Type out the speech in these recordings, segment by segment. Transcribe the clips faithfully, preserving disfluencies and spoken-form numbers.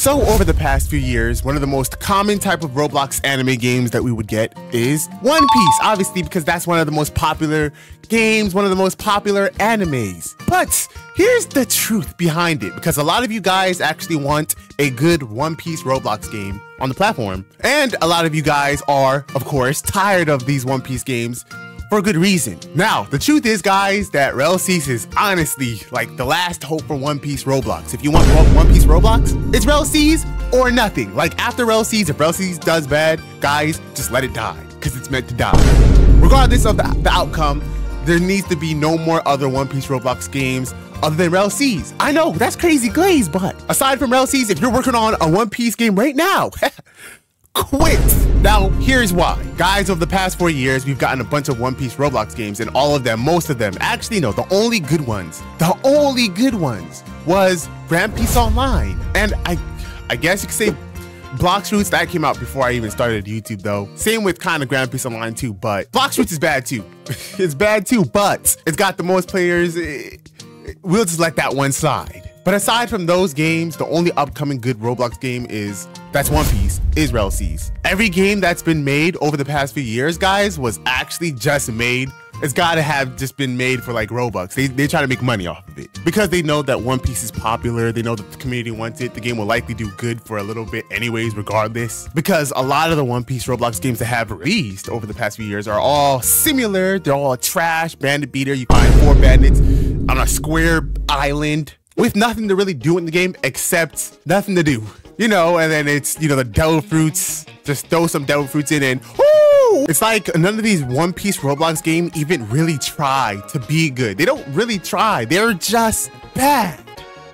So over the past few years, one of the most common type of Roblox anime games that we would get is One Piece, obviously, because that's one of the most popular games, one of the most popular animes. But here's the truth behind it, because a lot of you guys actually want a good One Piece Roblox game on the platform. And a lot of you guys are, of course, tired of these One Piece games for good reason. Now, the truth is, guys, that Rell Seas is honestly like the last hope for One Piece Roblox. If you want One Piece Roblox, it's Rell Seas or nothing. Like after Rell Seas, if Rell Seas does bad, guys, just let it die, because it's meant to die. Regardless of the, the outcome, there needs to be no more other One Piece Roblox games other than Rell Seas. I know, that's crazy glaze, but aside from Rell Seas, if you're working on a One Piece game right now, quit. Now, here's why. Guys, over the past four years, we've gotten a bunch of One Piece Roblox games, and all of them, most of them, actually no, the only good ones, the only good ones was Grand Piece Online. And I I guess you could say Blocks Roots, that came out before I even started YouTube though. Same with kind of Grand Piece Online too, but Blocks Roots is bad too. It's bad too, but it's got the most players. It, it, we'll just let that one slide. But aside from those games, the only upcoming good Roblox game is, that's One Piece, is Rell Seas. Every game that's been made over the past few years, guys, was actually just made, it's gotta have just been made for like Robux. They, they try to make money off of it. Because they know that One Piece is popular, they know that the community wants it, the game will likely do good for a little bit anyways, regardless. Because a lot of the One Piece Roblox games that have released over the past few years are all similar, they're all trash, bandit beater, you find four bandits on a square island, with nothing to really do in the game except nothing to do, you know, and then it's, you know, the devil fruits, just throw some devil fruits in and whoo! It's like none of these One Piece Roblox game even really try to be good. They don't really try, they're just bad.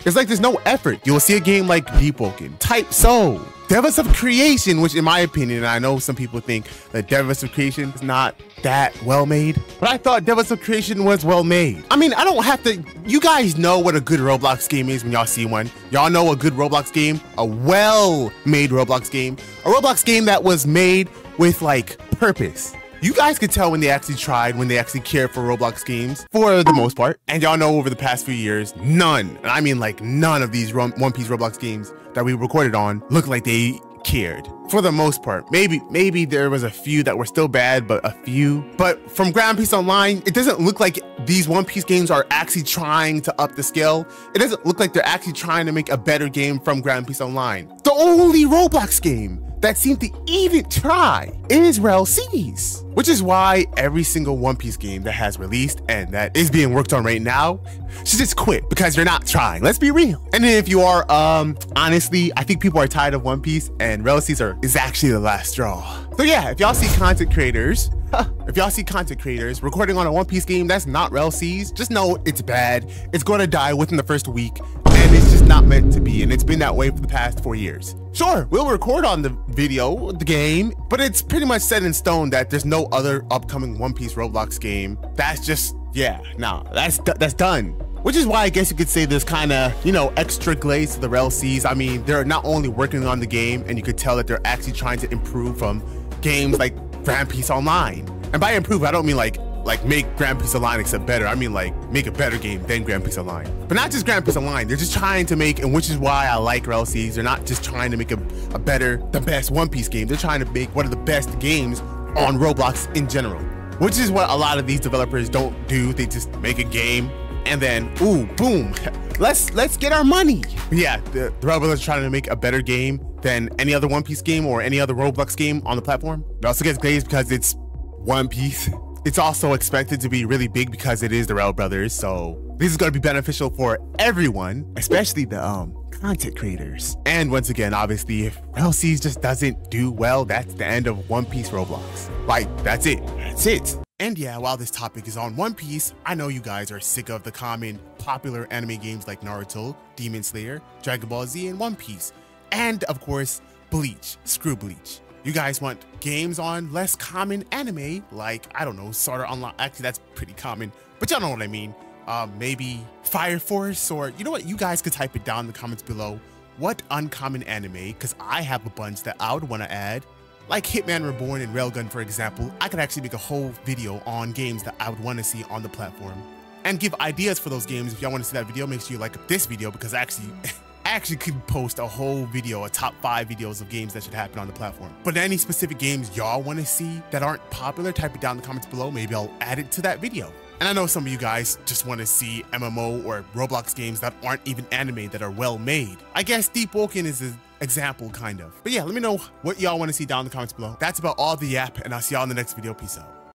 It's like there's no effort. You'll see a game like Deep Woken, Type Soul, Devils of Creation, which in my opinion, and I know some people think that Devils of Creation is not that well made, but I thought Devils of Creation was well made. I mean, I don't have to, you guys know what a good Roblox game is when y'all see one. Y'all know a good Roblox game, a well-made Roblox game, a Roblox game that was made with like purpose. You guys could tell when they actually tried, when they actually cared for Roblox games, for the most part. And y'all know over the past few years, none, and I mean like none of these One Piece Roblox games that we recorded on look like they cared. For the most part, maybe maybe there was a few that were still bad, but a few. But from Grand Piece Online, it doesn't look like these One Piece games are actually trying to up the scale. It doesn't look like they're actually trying to make a better game from Grand Piece Online. The only Roblox game that seemed to even try is Rell Seas, which is why every single One Piece game that has released and that is being worked on right now should just quit, because you're not trying. Let's be real. And then if you are, um, honestly, I think people are tired of One Piece, and Rell Seas are is actually the last straw. So yeah, if y'all see content creators, huh, if y'all see content creators recording on a One Piece game that's not Rell Seas, just know it's bad. It's going to die within the first week. And it's just not meant to be, and it's been that way for the past four years. Sure, we'll record on the video, the game, but it's pretty much set in stone that there's no other upcoming One Piece Roblox game. That's just, yeah, no, that's that's done. Which is why I guess you could say there's kind of, you know, extra glaze to the Rell Seas. I mean, they're not only working on the game, and you could tell that they're actually trying to improve from games like Grand Piece Online. And by improve, I don't mean like like make Grand Piece Online except better. I mean like make a better game than Grand Piece Online. But not just Grand Piece Online, they're just trying to make, and which is why I like Rell Seas, they're not just trying to make a, a better, the best One Piece game, they're trying to make one of the best games on Roblox in general. Which is what a lot of these developers don't do, they just make a game and then, ooh, boom, let's let's get our money. But yeah, the, the Rell Brothers are trying to make a better game than any other One Piece game or any other Roblox game on the platform. It also gets glazed because it's One Piece. It's also expected to be really big because it is the Rell Brothers, so this is going to be beneficial for everyone, especially the um, content creators. And once again, obviously, if Rell Seas just doesn't do well, that's the end of One Piece Roblox. Like, that's it. That's it. And yeah, while this topic is on One Piece, I know you guys are sick of the common popular anime games like Naruto, Demon Slayer, Dragon Ball Z, and One Piece. And of course, Bleach. Screw Bleach. You guys want games on less common anime, like, I don't know, Sword Art Online. Actually, that's pretty common, but y'all know what I mean. Um, maybe Fire Force, or you know what? You guys could type it down in the comments below. What uncommon anime? Because I have a bunch that I would want to add. Like Hitman Reborn and Railgun, for example. I could actually make a whole video on games that I would want to see on the platform and give ideas for those games. If y'all want to see that video, make sure you like this video because I actually... actually could post a whole video, a top five videos of games that should happen on the platform. But any specific games y'all want to see that aren't popular, type it down in the comments below. Maybe I'll add it to that video. And I know some of you guys just want to see M M O or Roblox games that aren't even anime, that are well made. I guess Deep Woken is an example, kind of. But yeah, let me know what y'all want to see down in the comments below. That's about all the app, and I'll see y'all in the next video. Peace out.